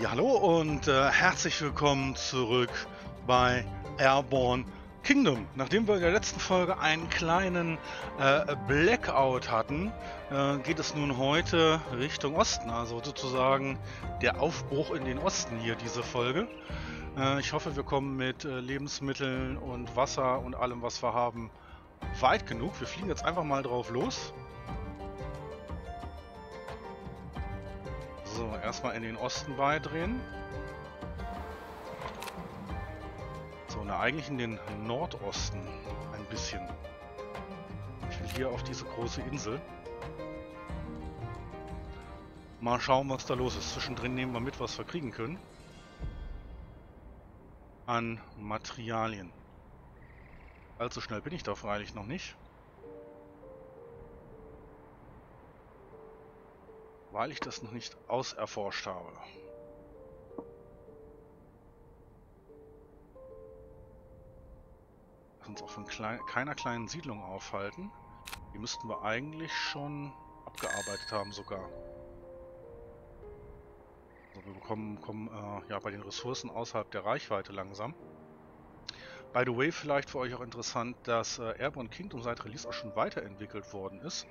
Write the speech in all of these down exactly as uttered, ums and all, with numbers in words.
Ja, hallo und äh, herzlich willkommen zurück bei Airborne Kingdom. Nachdem wir in der letzten Folge einen kleinen äh, Blackout hatten, äh, geht es nun heute Richtung Osten, also sozusagen der Aufbruch in den Osten hier, diese Folge. Äh, ich hoffe, wir kommen mit äh, Lebensmitteln und Wasser und allem, was wir haben, weit genug. Wir fliegen jetzt einfach mal drauf los. So, erstmal in den Osten beidrehen. So, na, eigentlich in den Nordosten ein bisschen. Ich will hier auf diese große Insel. Mal schauen, was da los ist. Zwischendrin nehmen wir mit, was wir kriegen können. An Materialien. Allzu schnell bin ich da freilich noch nicht. Weil ich das noch nicht auserforscht habe. Lass uns auch von klein, keiner kleinen Siedlung aufhalten. Die müssten wir eigentlich schon abgearbeitet haben sogar. Also wir bekommen, kommen äh, ja bei den Ressourcen außerhalb der Reichweite langsam. By the way, vielleicht für euch auch interessant, dass äh, Airborne Kingdom seit Release auch schon weiterentwickelt worden ist.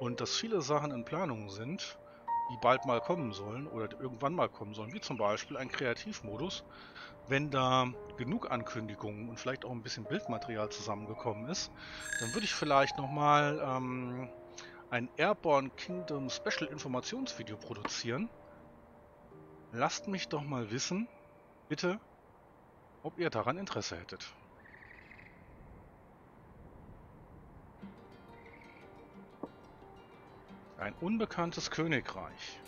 Und dass viele Sachen in Planung sind, die bald mal kommen sollen oder irgendwann mal kommen sollen, wie zum Beispiel ein Kreativmodus, wenn da genug Ankündigungen und vielleicht auch ein bisschen Bildmaterial zusammengekommen ist, dann würde ich vielleicht nochmal ähm, ein Airborne Kingdom Special Informationsvideo produzieren. Lasst mich doch mal wissen, bitte, ob ihr daran Interesse hättet. Ein unbekanntes Königreich.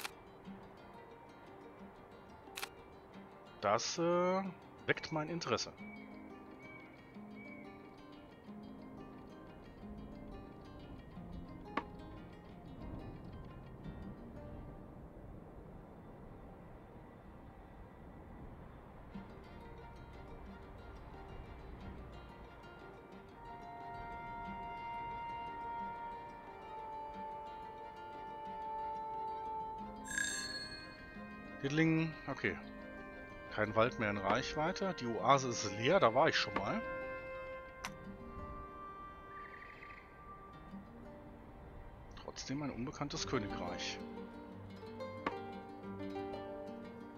Das äh, weckt mein Interesse. Okay. Kein Wald mehr in Reichweite. Die Oase ist leer, da war ich schon mal. Trotzdem ein unbekanntes Königreich.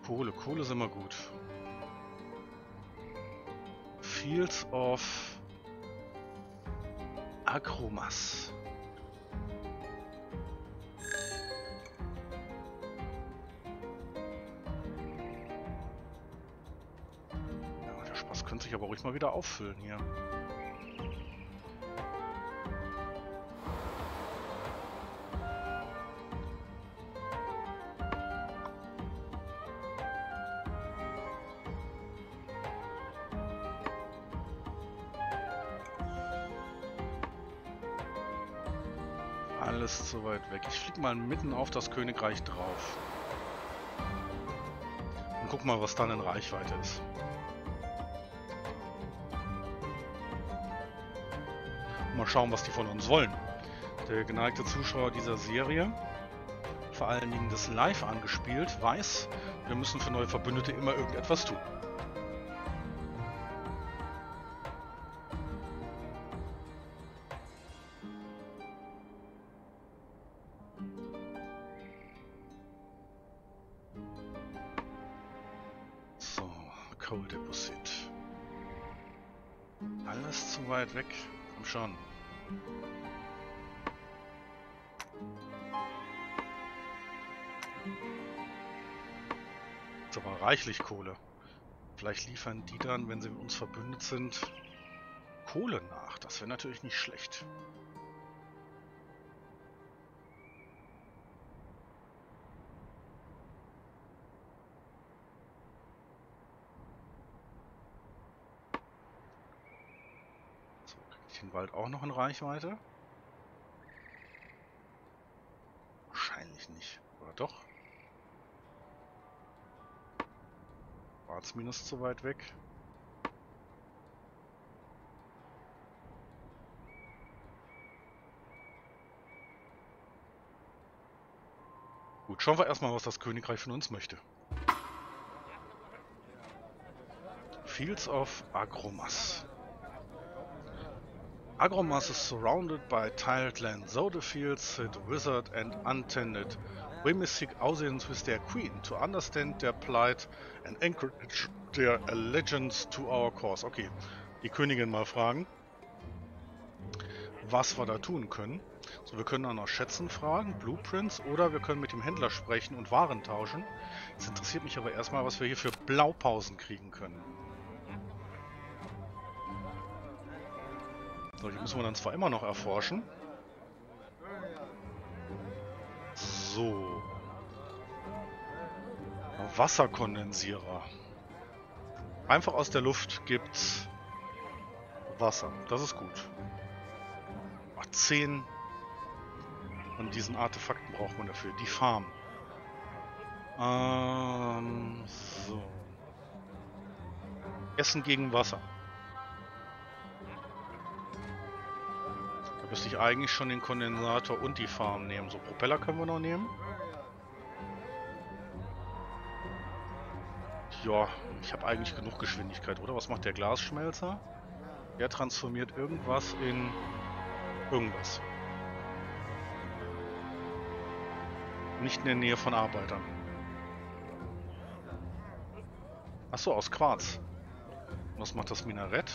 Kohle, Kohle ist immer gut. Fields of Agromaz. Sich aber ruhig mal wieder auffüllen hier. Alles zu weit weg. Ich fliege mal mitten auf das Königreich drauf. Und guck mal, was dann in Reichweite ist. Mal schauen, was die von uns wollen. Der geneigte Zuschauer dieser Serie, vor allen Dingen das Live angespielt, weiß, wir müssen für neue Verbündete immer irgendetwas tun. So, Coal Deposit. Alles zu weit weg. Komm schon. Ist aber reichlich Kohle. Vielleicht liefern die dann, wenn sie mit uns verbündet sind, Kohle nach. Das wäre natürlich nicht schlecht. So, kriege ich den Wald auch noch in Reichweite? Wahrscheinlich nicht. Oder doch? Minus zu weit weg. Gut, schauen wir erstmal, was das Königreich von uns möchte. Fields of Agromaz. Agromaz is surrounded by tiled land, so the fields sit withered and untended. We must seek audience with their queen to understand their plight and encourage their allegiance to our cause. Okay, die Königin mal fragen, was wir da tun können. So, wir können auch noch Schätzen fragen, Blueprints, oder wir können mit dem Händler sprechen und Waren tauschen. Es interessiert mich aber erstmal, was wir hier für Blaupausen kriegen können. So, die müssen wir dann zwar immer noch erforschen. So. Wasserkondensierer. Einfach aus der Luft gibt's Wasser. Das ist gut. zehn und diesen Artefakten braucht man dafür. Die Farm. Ähm, so. Essen gegen Wasser. Da müsste ich eigentlich schon den Kondensator und die Farm nehmen. So, Propeller können wir noch nehmen. Ja, ich habe eigentlich genug Geschwindigkeit, oder? Was macht der Glasschmelzer? Der transformiert irgendwas in... irgendwas. Nicht in der Nähe von Arbeitern. Achso, aus Quarz. Was macht das Minarett?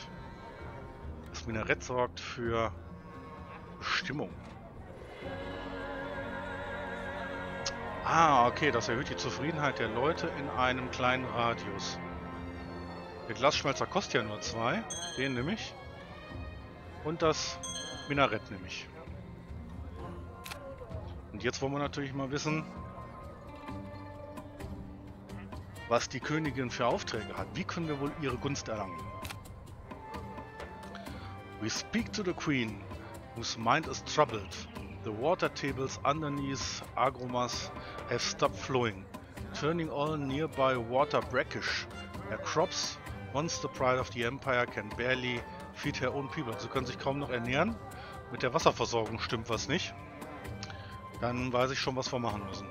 Das Minarett sorgt für Bestimmung. Ah, okay, das erhöht die Zufriedenheit der Leute in einem kleinen Radius. Der Glasschmelzer kostet ja nur zwei. Den nehme ich. Und das Minarett nämlich. Und jetzt wollen wir natürlich mal wissen, was die Königin für Aufträge hat. Wie können wir wohl ihre Gunst erlangen? We speak to the Queen, whose mind is troubled. The water tables underneath Agromaz have stopped flowing, turning all nearby water brackish. Her crops, once the pride of the empire, can barely feed her own people. Sie können sich kaum noch ernähren. Mit der Wasserversorgung stimmt was nicht. Dann weiß ich schon, was wir machen müssen.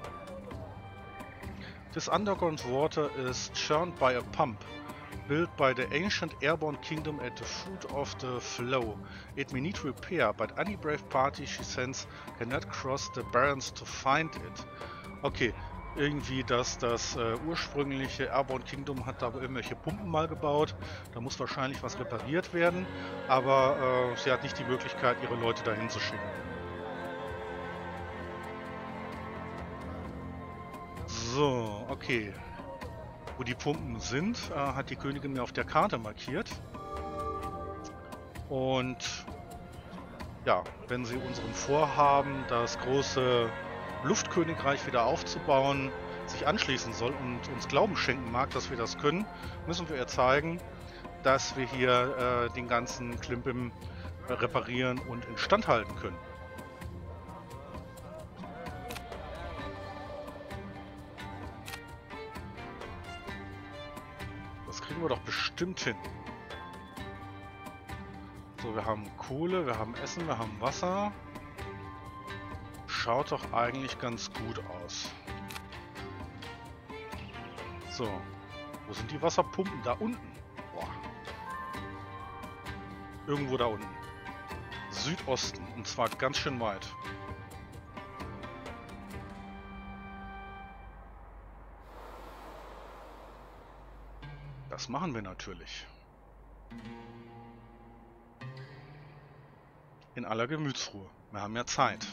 This underground water is churned by a pump built by the ancient Airborne Kingdom at the foot of the flow. It may need repair, but any brave party she sends cannot cross the barrens to find it. Okay, irgendwie dass das äh, ursprüngliche Airborne Kingdom hat da irgendwelche Pumpen mal gebaut. Da muss wahrscheinlich was repariert werden, aber äh, sie hat nicht die Möglichkeit, ihre Leute dahin zu schicken. So, okay. Wo die Pumpen sind, äh, hat die Königin mir auf der Karte markiert. Und ja, wenn sie unserem Vorhaben, das große Luftkönigreich wieder aufzubauen, sich anschließen soll und uns Glauben schenken mag, dass wir das können, müssen wir ihr zeigen, dass wir hier äh, den ganzen Klimbim äh, reparieren und instand halten können. Das kriegen wir doch bestimmt hin. So, wir haben Kohle, wir haben Essen, wir haben Wasser. Schaut doch eigentlich ganz gut aus. So. Wo sind die Wasserpumpen? Da unten. Boah. Irgendwo da unten. Südosten. Und zwar ganz schön weit. Das machen wir natürlich. In aller Gemütsruhe. Wir haben ja Zeit.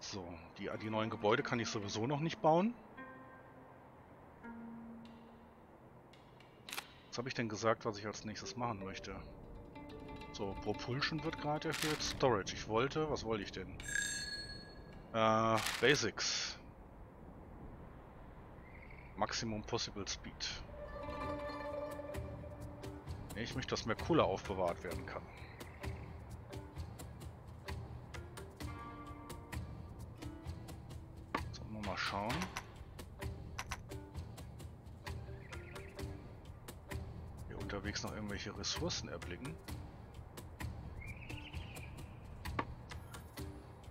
So, die, die neuen Gebäude kann ich sowieso noch nicht bauen. Was habe ich denn gesagt, was ich als nächstes machen möchte? So, Propulsion wird gerade erhöht. Storage. Ich wollte, was wollte ich denn? Äh, Basics. Maximum Possible Speed. Nee, ich möchte, dass mehr Kohle aufbewahrt werden kann. Schauen. Hier unterwegs noch irgendwelche Ressourcen erblicken.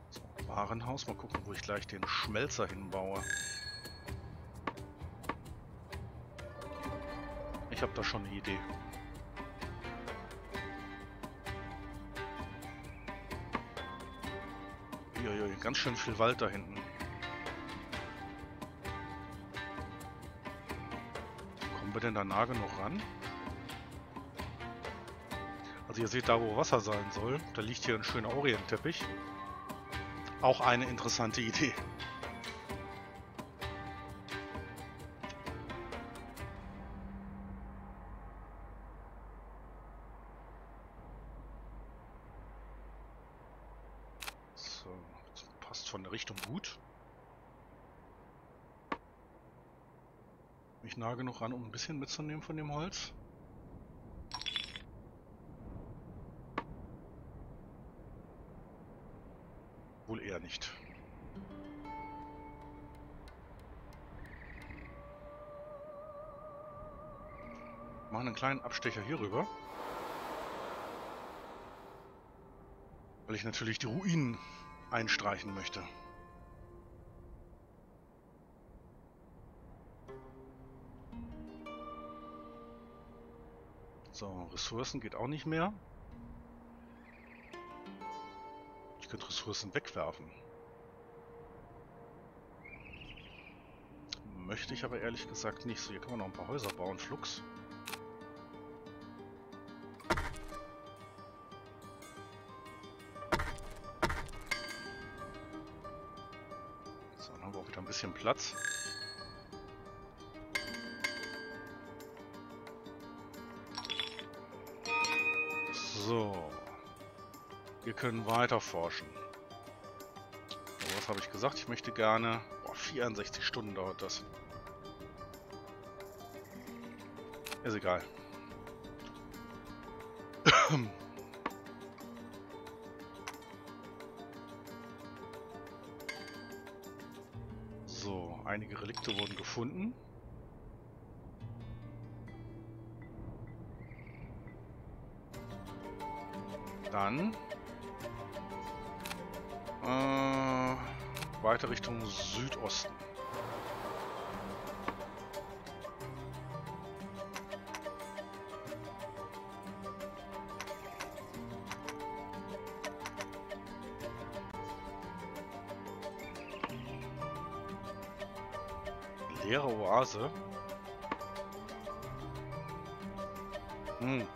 So, Warenhaus. Mal gucken, wo ich gleich den Schmelzer hinbaue. Ich habe da schon eine Idee. Uiuiui, ganz schön viel Wald da hinten. Kommen wir denn da nah genug ran? Also ihr seht da, wo Wasser sein soll. Da liegt hier ein schöner Orientteppich. Auch eine interessante Idee. So, das passt von der Richtung gut. Bin ich nah genug ran, um ein bisschen mitzunehmen von dem Holz? Wohl eher nicht. Machen einen kleinen Abstecher hier rüber. Weil ich natürlich die Ruinen einstreichen möchte. So, Ressourcen geht auch nicht mehr. Ich könnte Ressourcen wegwerfen. Möchte ich aber ehrlich gesagt nicht. So, hier kann man noch ein paar Häuser bauen, flugs. So, dann haben wir auch wieder ein bisschen Platz. So. Wir können weiter forschen. So, was habe ich gesagt? Ich möchte gerne... Boah, vierundsechzig Stunden dauert das. Ist egal. So, einige Relikte wurden gefunden. Dann... Äh, weiter Richtung Südosten. Leere Oase. Hm.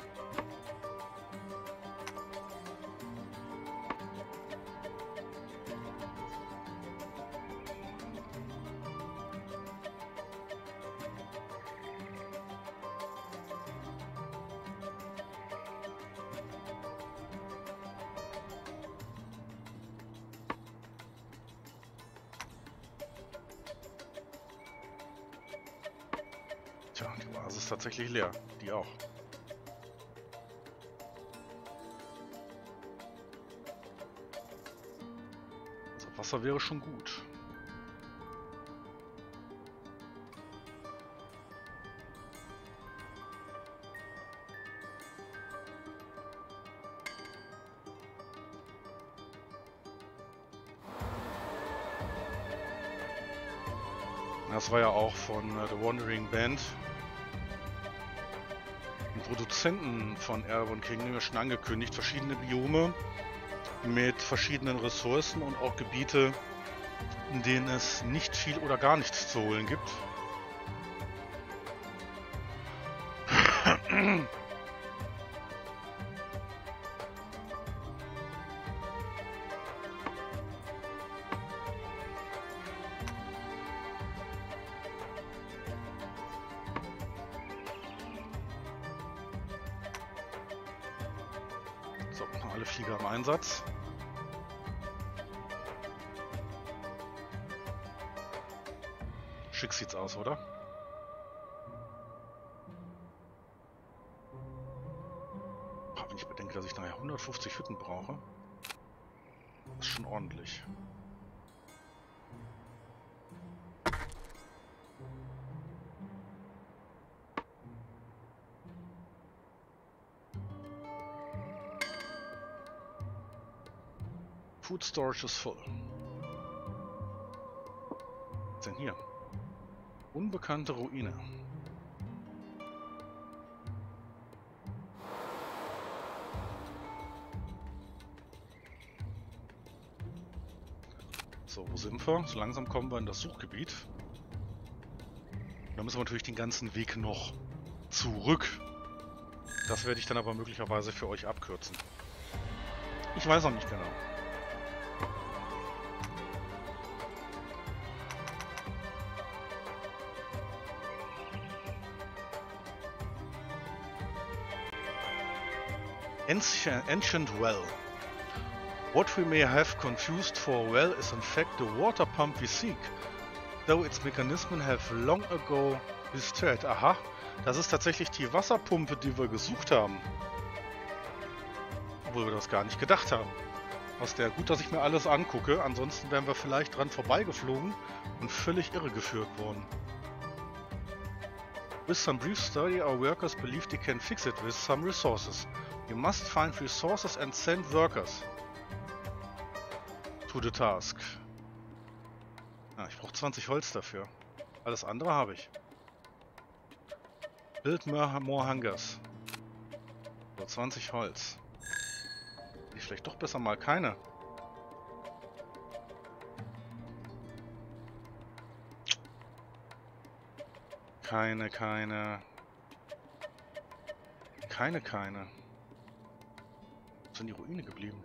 Die Oase ist tatsächlich leer. Die auch. Also Wasser wäre schon gut. Das war ja auch von äh, The Wandering Band. Produzenten von Airborne Kingdom schon angekündigt, verschiedene Biome mit verschiedenen Ressourcen und auch Gebiete, in denen es nicht viel oder gar nichts zu holen gibt. Alle Flieger im Einsatz. Schick sieht's aus, oder? Boah, wenn ich bedenke, dass ich nachher hundertfünfzig Hütten brauche, ist schon ordentlich. Food storage is full. gibt's denn hier? Unbekannte Ruine. So, wo sind wir? So langsam kommen wir in das Suchgebiet. Da müssen wir natürlich den ganzen Weg noch zurück. Das werde ich dann aber möglicherweise für euch abkürzen. Ich weiß noch nicht genau. Ancient well. What we may have confused for a well is in fact the water pump we seek, though its mechanism have long ago destroyed. Aha, das ist tatsächlich die Wasserpumpe, die wir gesucht haben. Obwohl wir das gar nicht gedacht haben. Aus der gut, dass ich mir alles angucke, ansonsten wären wir vielleicht dran vorbeigeflogen und völlig irregeführt worden. With some brief study, our workers believe they can fix it with some resources. You must find resources and send workers to the task. Ah, ich brauche zwanzig Holz dafür. Alles andere habe ich. Build more, more hangers. So, zwanzig Holz. Ich vielleicht doch besser mal keine. Keine, keine. Keine, keine. In die Ruine geblieben.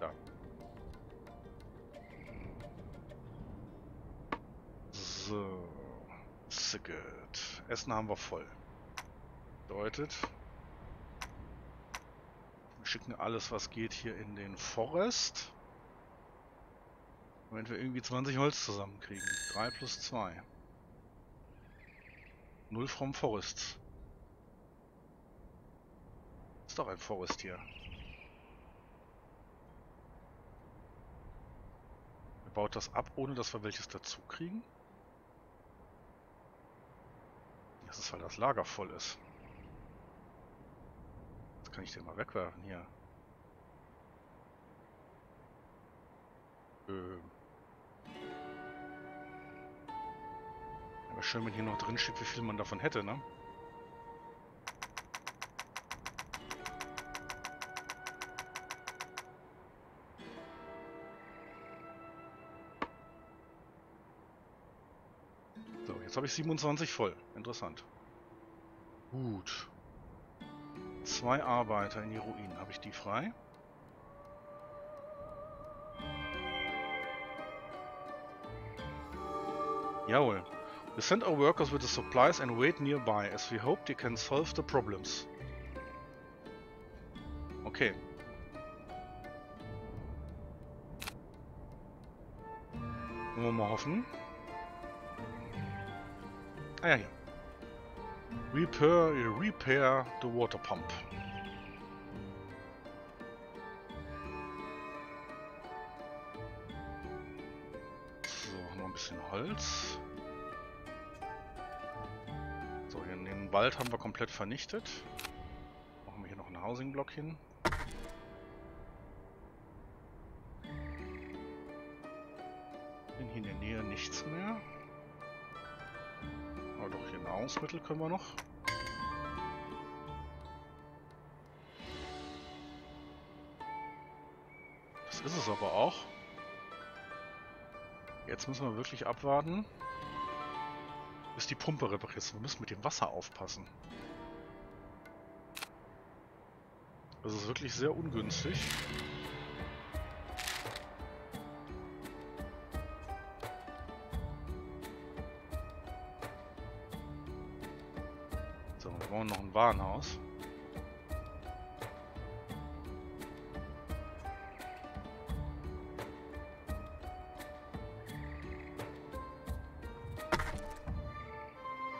Da. So. So gut. Essen haben wir voll. Bedeutet, wir schicken alles, was geht, hier in den Forest. Damit wir irgendwie zwanzig Holz zusammenkriegen. drei plus zwei. null vom Forest. Ist doch ein Forest hier. Baut das ab, ohne dass wir welches dazu kriegen. Das ist, weil das Lager voll ist. Das kann ich den mal wegwerfen hier. Ähm. Aber schön, wenn hier noch drin steht, wie viel man davon hätte, ne? Jetzt habe ich siebenundzwanzig voll. Interessant. Gut. Zwei Arbeiter in die Ruinen. Habe ich die frei? Jawohl. We send our workers with the supplies and wait nearby, as we hope they can solve the problems. Okay. Wollen wir mal hoffen. Ah ja, hier. Repair, repair the water pump. So, haben wir ein bisschen Holz. So, hier in den Wald haben wir komplett vernichtet. Machen wir hier noch einen Housing-Block hin. Bin hier in der Nähe nichts mehr. Doch, hier Nahrungsmittel können wir noch. Das ist es aber auch. Jetzt müssen wir wirklich abwarten, bis die Pumpe repariert ist. Wir müssen mit dem Wasser aufpassen. Das ist wirklich sehr ungünstig. Noch ein Warenhaus.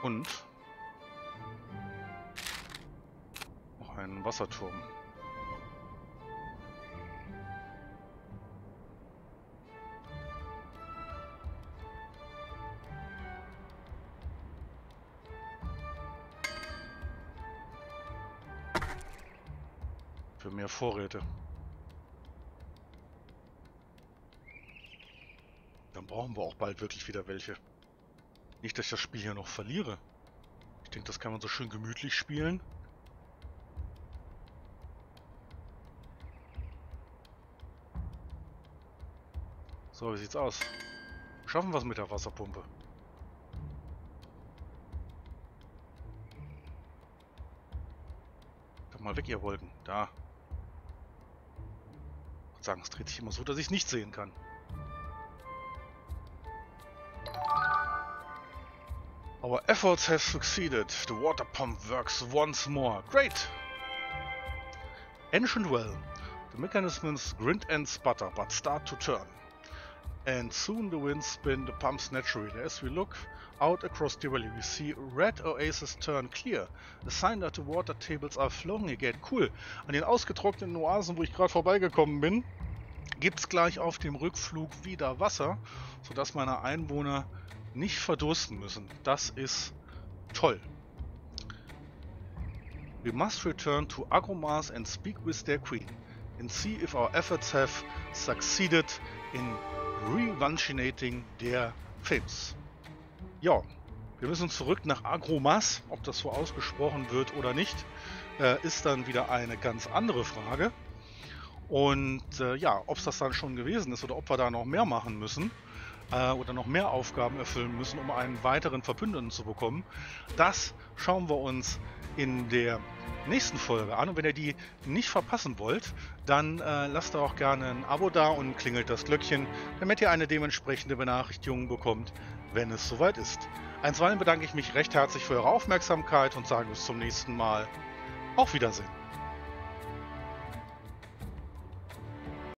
Und noch einen Wasserturm. Mehr Vorräte. Da Dann brauchen wir auch bald wirklich wieder welche. Nicht, dass ich das Spiel hier noch verliere. Ich denke, das kann man so schön gemütlich spielen. So, wie sieht's aus? Schaffen wir es mit der Wasserpumpe? Doch mal weg, ihr Wolken. Da. Ich würde sagen, es dreht sich immer so, dass ich es nicht sehen kann. Our efforts have succeeded. The water pump works once more. Great! Ancient well. The mechanisms grind and sputter, but start to turn. And soon the winds spin the pumps naturally. As we look out across the valley, we see red oases turn clear. A sign that the water tables are flowing again. Cool. An den ausgetrockneten Oasen, wo ich gerade vorbeigekommen bin, gibt es gleich auf dem Rückflug wieder Wasser, sodass meine Einwohner nicht verdursten müssen. Das ist toll. We must return to Agromaz and speak with their queen and see if our efforts have succeeded in revanchinating their fames. Ja, wir müssen zurück nach Agromaz. Ob das so ausgesprochen wird oder nicht, äh, ist dann wieder eine ganz andere Frage. Und äh, ja, ob es das dann schon gewesen ist oder ob wir da noch mehr machen müssen äh, oder noch mehr Aufgaben erfüllen müssen, um einen weiteren Verbündeten zu bekommen, das schauen wir uns in der nächsten Folge an. Und wenn ihr die nicht verpassen wollt, dann äh, lasst auch gerne ein Abo da und klingelt das Glöckchen, damit ihr eine dementsprechende Benachrichtigung bekommt, wenn es soweit ist. Einstweilen bedanke ich mich recht herzlich für eure Aufmerksamkeit und sage bis zum nächsten Mal. Auf Wiedersehen.